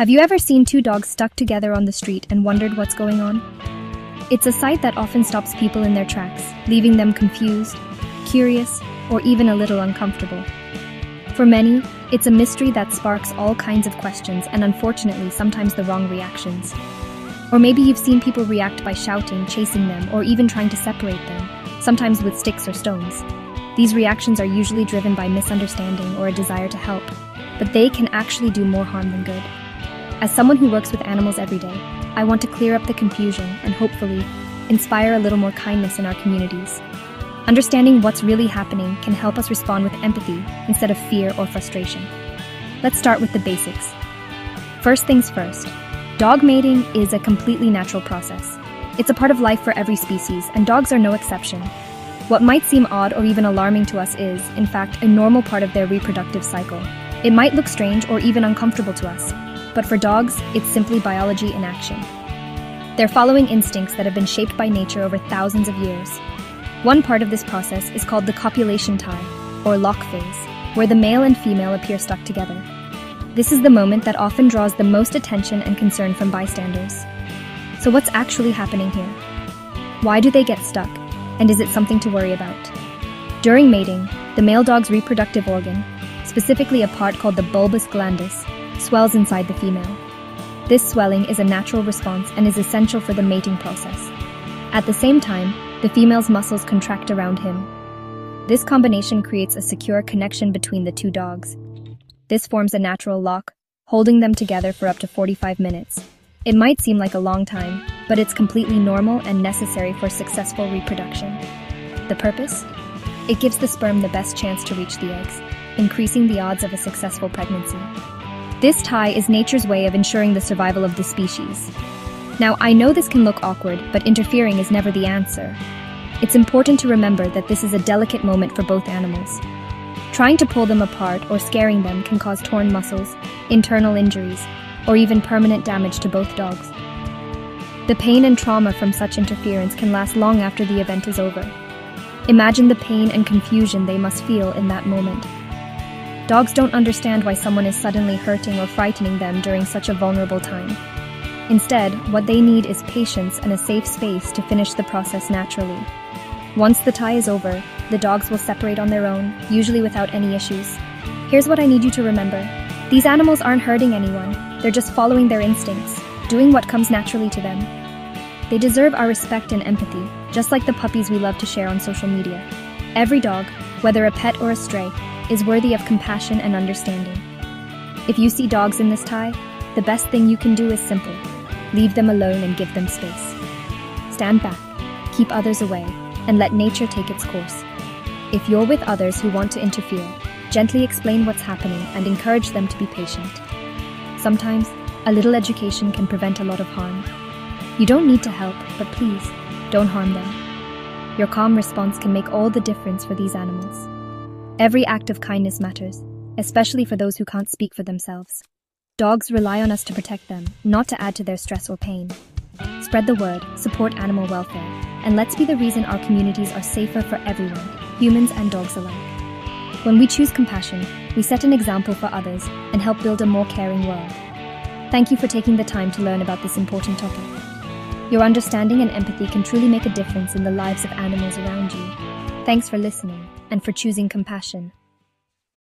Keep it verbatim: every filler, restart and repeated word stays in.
Have you ever seen two dogs stuck together on the street and wondered what's going on? It's a sight that often stops people in their tracks, leaving them confused, curious, or even a little uncomfortable. For many, it's a mystery that sparks all kinds of questions and, unfortunately, sometimes the wrong reactions. Or maybe you've seen people react by shouting, chasing them, or even trying to separate them, sometimes with sticks or stones. These reactions are usually driven by misunderstanding or a desire to help, but they can actually do more harm than good. As someone who works with animals every day, I want to clear up the confusion and hopefully inspire a little more kindness in our communities. Understanding what's really happening can help us respond with empathy instead of fear or frustration. Let's start with the basics. First things first, dog mating is a completely natural process. It's a part of life for every species, and dogs are no exception. What might seem odd or even alarming to us is, in fact, a normal part of their reproductive cycle. It might look strange or even uncomfortable to us, but for dogs, it's simply biology in action. They're following instincts that have been shaped by nature over thousands of years. One part of this process is called the copulation tie, or lock phase, where the male and female appear stuck together. This is the moment that often draws the most attention and concern from bystanders. So what's actually happening here? Why do they get stuck? And is it something to worry about? During mating, the male dog's reproductive organ, specifically a part called the bulbous glandus, swells inside the female. This swelling is a natural response and is essential for the mating process. At the same time, the female's muscles contract around him. This combination creates a secure connection between the two dogs. This forms a natural lock, holding them together for up to forty-five minutes. It might seem like a long time, but it's completely normal and necessary for successful reproduction. The purpose? It gives the sperm the best chance to reach the eggs, increasing the odds of a successful pregnancy. This tie is nature's way of ensuring the survival of the species. Now, I know this can look awkward, but interfering is never the answer. It's important to remember that this is a delicate moment for both animals. Trying to pull them apart or scaring them can cause torn muscles, internal injuries, or even permanent damage to both dogs. The pain and trauma from such interference can last long after the event is over. Imagine the pain and confusion they must feel in that moment. Dogs don't understand why someone is suddenly hurting or frightening them during such a vulnerable time. Instead, what they need is patience and a safe space to finish the process naturally. Once the tie is over, the dogs will separate on their own, usually without any issues. Here's what I need you to remember. These animals aren't hurting anyone. They're just following their instincts, doing what comes naturally to them. They deserve our respect and empathy, just like the puppies we love to share on social media. Every dog, whether a pet or a stray, is worthy of compassion and understanding. If you see dogs in this tie, the best thing you can do is simple. Leave them alone and give them space. Stand back, keep others away, and let nature take its course. If you're with others who want to interfere, gently explain what's happening and encourage them to be patient. Sometimes, a little education can prevent a lot of harm. You don't need to help, but please, don't harm them. Your calm response can make all the difference for these animals. Every act of kindness matters, especially for those who can't speak for themselves. Dogs rely on us to protect them, not to add to their stress or pain. Spread the word, support animal welfare, and let's be the reason our communities are safer for everyone, humans and dogs alike. When we choose compassion, we set an example for others and help build a more caring world. Thank you for taking the time to learn about this important topic. Your understanding and empathy can truly make a difference in the lives of animals around you. Thanks for listening and for choosing compassion.